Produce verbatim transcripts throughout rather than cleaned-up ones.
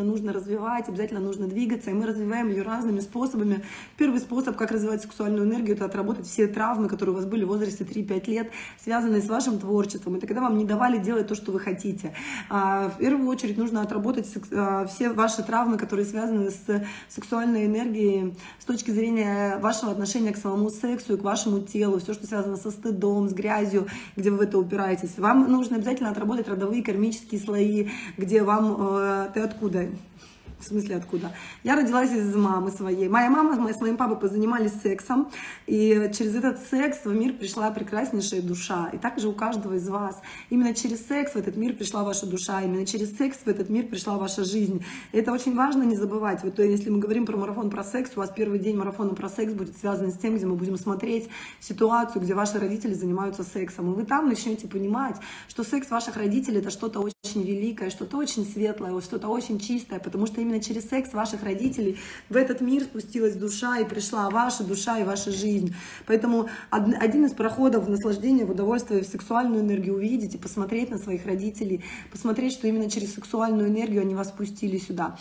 обязательно нужно развивать, обязательно нужно двигаться, и мы развиваем ее разными способами. Первый способ, как развивать сексуальную энергию, это отработать все травмы, которые у вас были в возрасте три-пять лет, связанные с вашим творчеством, и тогда вам не давали делать то, что вы хотите. В первую очередь нужно отработать все ваши травмы, которые связаны с сексуальной энергией с точки зрения вашего отношения к самому сексу и к вашему телу, все, что связано со стыдом, с грязью, где вы в это упираетесь. Вам нужно обязательно отработать родовые кармические слои, где вам... Ты откуда? В смысле откуда? Я родилась из мамы своей. Моя мама с моим папой позанимались сексом, и через этот секс в мир пришла прекраснейшая душа. И также у каждого из вас. Именно через секс в этот мир пришла ваша душа, именно через секс в этот мир пришла ваша жизнь. И это очень важно не забывать. Вот, то есть, если мы говорим про марафон про секс, у вас первый день марафона про секс будет связан с тем, где мы будем смотреть ситуацию, где ваши родители занимаются сексом. И вы там начнете понимать, что секс ваших родителей — это что-то очень великое, что-то очень светлое, что-то очень чистое, потому что именно Именно через секс ваших родителей в этот мир спустилась душа и пришла ваша душа и ваша жизнь. Поэтому один из проходов в наслаждение, в удовольствие, в сексуальную энергию — увидеть и посмотреть на своих родителей, посмотреть, что именно через сексуальную энергию они вас пустили сюда.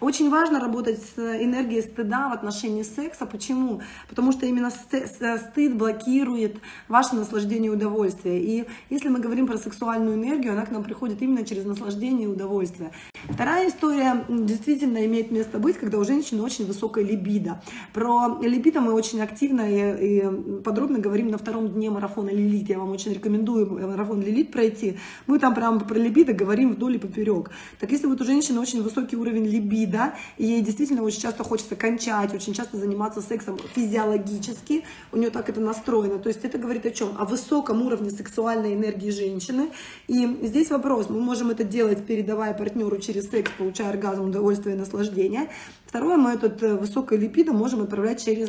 Очень важно работать с энергией стыда в отношении секса. Почему? Потому что именно стыд блокирует ваше наслаждение и удовольствие. И если мы говорим про сексуальную энергию, она к нам приходит именно через наслаждение и удовольствие. Вторая история действительно имеет место быть, когда у женщины очень высокая либидо. Про либидо мы очень активно и, и подробно говорим на втором дне марафона Лилит. Я вам очень рекомендую марафон Лилит пройти. Мы там прям про либидо говорим вдоль и поперек. Так если вот у женщины очень высокий уровень либидо, и ей действительно очень часто хочется кончать, очень часто заниматься сексом физиологически, у нее так это настроено. То есть это говорит о чем? О высоком уровне сексуальной энергии женщины. И здесь вопрос, мы можем это делать, передавая партнеру через Через секс, получая оргазм, удовольствие и наслаждение. Второе, мы этот высокое либидо можем отправлять через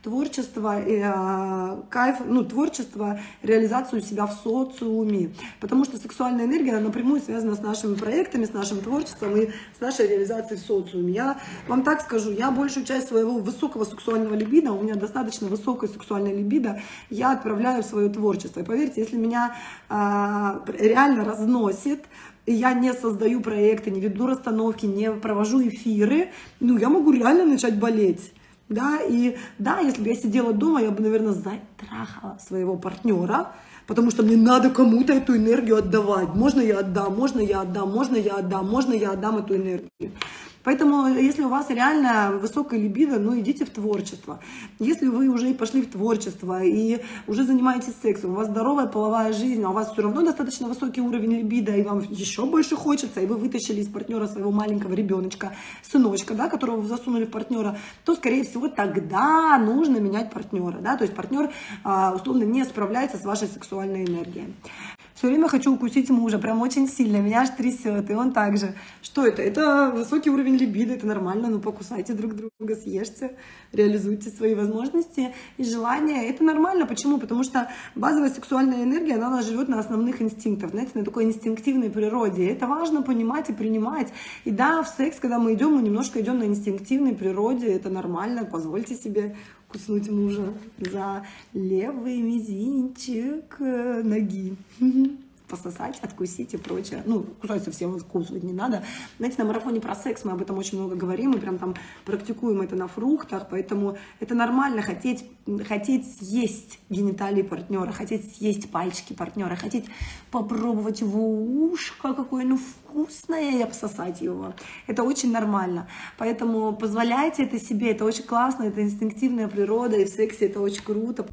творчество, э, кайф, ну, творчество, реализацию себя в социуме. Потому что сексуальная энергия напрямую связана с нашими проектами, с нашим творчеством и с нашей реализацией в социуме. Я вам так скажу, я большую часть своего высокого сексуального либидо, у меня достаточно высокое сексуальное либидо, я отправляю в свое творчество. И поверьте, если меня э, реально разносит, я не создаю проекты, не веду расстановки, не провожу эфиры, ну, я могу реально начать болеть. Да, и да, если бы я сидела дома, я бы, наверное, затрахала своего партнера, потому что мне надо кому-то эту энергию отдавать. Можно я отдам, можно я отдам, можно я отдам, можно я отдам эту энергию. Поэтому, если у вас реально высокая либидо, ну, идите в творчество. Если вы уже пошли в творчество и уже занимаетесь сексом, у вас здоровая половая жизнь, а у вас все равно достаточно высокий уровень либидо, и вам еще больше хочется, и вы вытащили из партнера своего маленького ребеночка, сыночка, да, которого вы засунули в партнера, то, скорее всего, тогда нужно менять партнера. Да? То есть партнер, условно, не справляется с вашей сексуальной энергией. Все время хочу укусить мужа, прям очень сильно, меня аж трясет, и он также. Что это? Это высокий уровень либидо, это нормально, ну покусайте друг друга, съешьте, реализуйте свои возможности и желания. Это нормально. Почему? Потому что базовая сексуальная энергия, она, она живет на основных инстинктах, знаете, на такой инстинктивной природе. Это важно понимать и принимать. И да, в секс, когда мы идем, мы немножко идем на инстинктивной природе, это нормально, позвольте себе куснуть мужа за левый мизинчик ноги, пососать, откусить и прочее. Ну, кусать совсем откусывать не надо. Знаете, на марафоне про секс мы об этом очень много говорим, мы прям там практикуем это на фруктах, поэтому это нормально хотеть, хотеть съесть гениталии партнера, хотеть съесть пальчики партнера, хотеть попробовать его ушко, какое оно вкусное, и обсосать его. Это очень нормально. Поэтому позволяйте это себе, это очень классно, это инстинктивная природа, и в сексе это очень круто.